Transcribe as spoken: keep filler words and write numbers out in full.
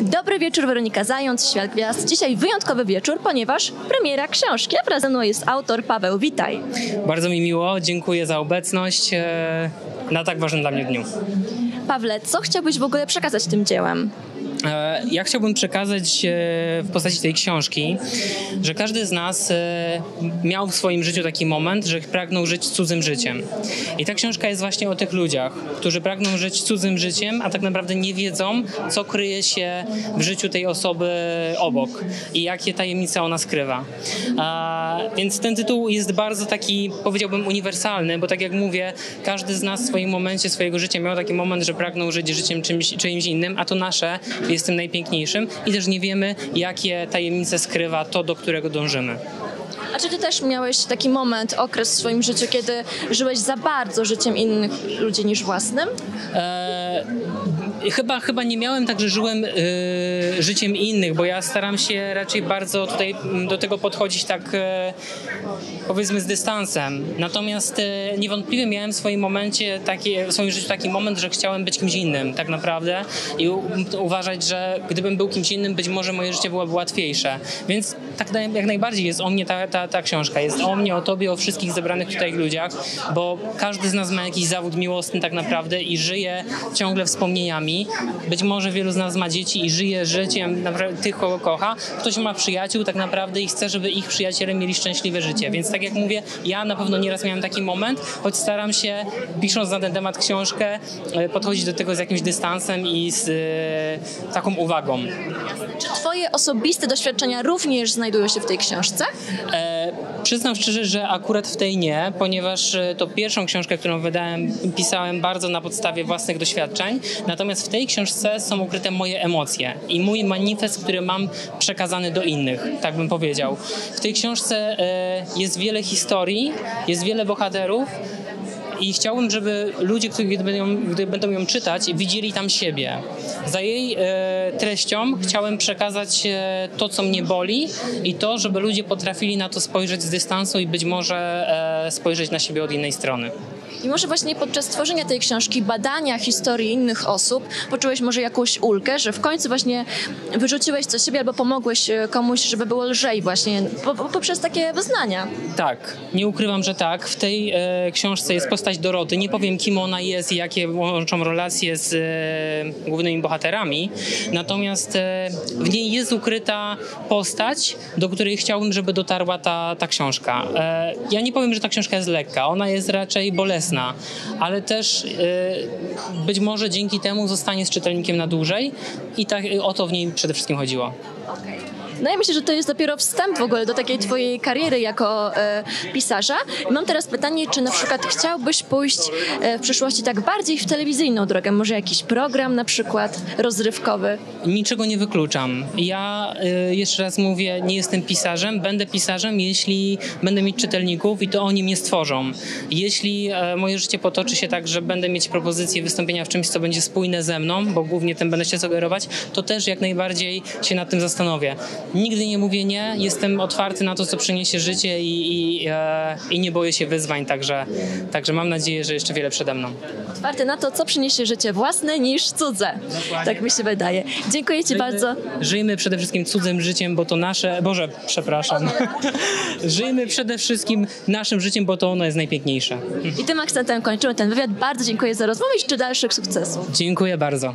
Dobry wieczór, Weronika Zając, Świat Gwiazd. Dzisiaj wyjątkowy wieczór, ponieważ premiera książki, a wraz ze mną jest autor Paweł Witaj. Bardzo mi miło, dziękuję za obecność na tak ważnym dla mnie dniu. Pawle, co chciałbyś w ogóle przekazać tym dziełem? Ja chciałbym przekazać w postaci tej książki, że każdy z nas miał w swoim życiu taki moment, że pragnął żyć cudzym życiem. I ta książka jest właśnie o tych ludziach, którzy pragną żyć cudzym życiem, a tak naprawdę nie wiedzą, co kryje się w życiu tej osoby obok i jakie tajemnice ona skrywa. Więc ten tytuł jest bardzo taki, powiedziałbym, uniwersalny, bo tak jak mówię, każdy z nas w swoim momencie swojego życia miał taki moment, że pragnął żyć życiem czymś, czymś innym, a to nasze jest tym najpiękniejszym i też nie wiemy, jakie tajemnice skrywa to, do którego dążymy. A czy ty też miałeś taki moment, okres w swoim życiu, kiedy żyłeś za bardzo życiem innych ludzi niż własnym? Eee, chyba, chyba nie miałem tak, że żyłem yy, życiem innych, bo ja staram się raczej bardzo tutaj do tego podchodzić tak yy, powiedzmy z dystansem. Natomiast yy, niewątpliwie miałem w swoim momencie taki, w swoim życiu taki moment, że chciałem być kimś innym tak naprawdę i u, uważać, że gdybym był kimś innym, być może moje życie byłoby łatwiejsze. Więc tak na, jak najbardziej jest o mnie ta, ta Ta książka. Jest o mnie, o tobie, o wszystkich zebranych tutaj ludziach, bo każdy z nas ma jakiś zawód miłosny tak naprawdę i żyje ciągle wspomnieniami. Być może wielu z nas ma dzieci i żyje życiem tych, kogo kocha. Ktoś ma przyjaciół tak naprawdę i chce, żeby ich przyjaciele mieli szczęśliwe życie. Więc tak jak mówię, ja na pewno nieraz miałem taki moment, choć staram się, pisząc na ten temat książkę, podchodzić do tego z jakimś dystansem i z y, taką uwagą. Czy twoje osobiste doświadczenia również znajdują się w tej książce? E, przyznam szczerze, że akurat w tej nie, ponieważ to pierwszą książkę, którą wydałem, pisałem bardzo na podstawie własnych doświadczeń. Natomiast w tej książce są ukryte moje emocje i mój manifest, który mam przekazany do innych, tak bym powiedział. W tej książce e, jest wiele historii, jest wiele bohaterów. I chciałbym, żeby ludzie, którzy gdy ją, gdy będą ją czytać, widzieli tam siebie. Za jej e, treścią chciałem przekazać e, to, co mnie boli i to, żeby ludzie potrafili na to spojrzeć z dystansu i być może e, spojrzeć na siebie od innej strony. I może właśnie podczas tworzenia tej książki, badania historii innych osób, poczułeś może jakąś ulgę, że w końcu właśnie wyrzuciłeś coś siebie albo pomogłeś komuś, żeby było lżej właśnie po, po, poprzez takie wyznania. Tak, nie ukrywam, że tak. W tej e, książce jest postać Doroty. Nie powiem, kim ona jest i jakie łączą relacje z e, głównymi bohaterami. Natomiast e, w niej jest ukryta postać, do której chciałbym, żeby dotarła ta, ta książka. E, ja nie powiem, że ta książka jest lekka. Ona jest raczej bolesna. Ale też y, być może dzięki temu zostanie z czytelnikiem na dłużej i tak, o to w niej przede wszystkim chodziło. Okay. No ja myślę, że to jest dopiero wstęp w ogóle do takiej twojej kariery jako e, pisarza. Mam teraz pytanie, czy na przykład chciałbyś pójść e, w przyszłości tak bardziej w telewizyjną drogę? Może jakiś program na przykład rozrywkowy? Niczego nie wykluczam. Ja e, jeszcze raz mówię, nie jestem pisarzem. Będę pisarzem, jeśli będę mieć czytelników i to oni mnie stworzą. Jeśli e, moje życie potoczy się tak, że będę mieć propozycje wystąpienia w czymś, co będzie spójne ze mną, bo głównie tym będę się sugerować, to też jak najbardziej się nad tym zastanowię. Nigdy nie mówię nie, jestem otwarty na to, co przyniesie życie i, i, e, i nie boję się wyzwań, także, także mam nadzieję, że jeszcze wiele przede mną. Otwarty na to, co przyniesie życie własne niż cudze. Dokładnie. Tak mi się wydaje. Dziękuję ci bardzo. Żyjmy przede wszystkim cudzym życiem, bo to nasze... Boże, przepraszam. Żyjmy przede wszystkim naszym życiem, bo to ono jest najpiękniejsze. I tym akcentem kończymy ten wywiad. Bardzo dziękuję za rozmowę i życzę dalszych sukcesów. Dziękuję bardzo.